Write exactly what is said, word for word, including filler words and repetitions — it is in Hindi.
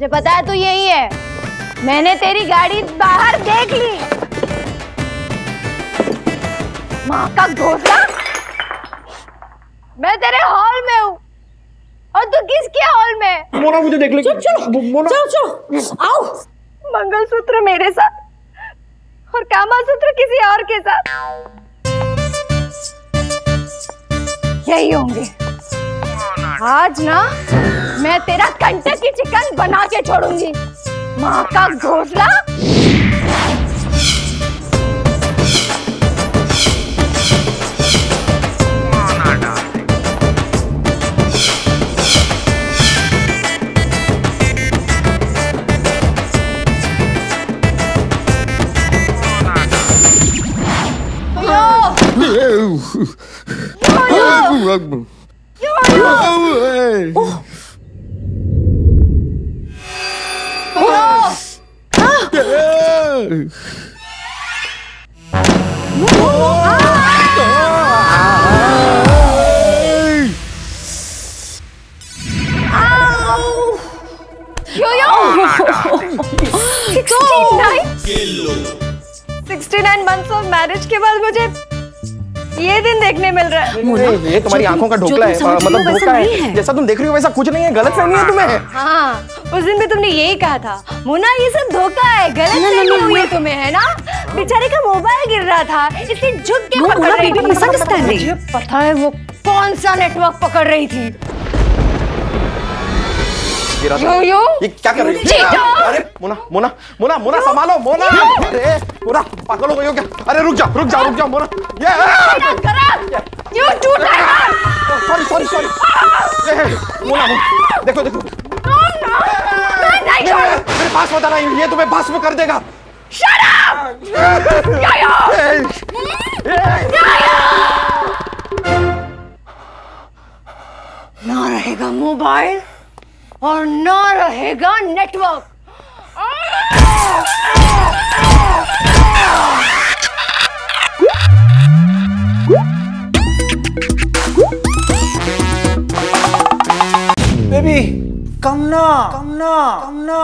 मुझे पता है तू यही है। मैंने तेरी गाड़ी बाहर देख ली। माँ का घोंसला, मैं तेरे हॉल में हूँ और तू किसके हॉल में? मोना मुझे देख ले। चल चल मोना, चल चल आओ। मंगल सूत्र मेरे साथ और कामासूत्र किसी और के साथ। यही होंगे। आज ना मैं तेरा कंटक की चिकन बना के छोड़ूंगी। माँ का घोंसला। उनहत्तर मंथ्स ऑफ मैरिज के बाद मुझे ये दिन देखने मिल रहा है। ये तुम्हारी आंखों का ढोकला है, मतलब धोखा है। जैसा तुम देख रही हो वैसा कुछ नहीं है। गलतफहमी है तुम्हें। हाँ, उस दिन भी तुमने यही कहा था मोना, ये सब धोखा है, गलतफहमी हुई है तुम्हें, है ना? बेचारे का मोबाइल गिर रहा था इसलिए झुक के पकड़ रही थी। मुझे पता है वो कौन सा नेटवर्क पकड़ रही थी। ये क्या कर रही है? अरे मोना मोना मोना मोना संभालो मोना। अरे मोना पागल हो गई हो क्या? अरे रुक जा रुक जा रुक जा मोना। ये you too time. Sorry sorry sorry Mona. देखो देखो मेरे पास मत आना, ये तुम्हें भस्म कर देगा। Shut up. ना रहेगा मोबाइल और ना रहेगा नेटवर्क। बेबी कम ना कम ना कम ना।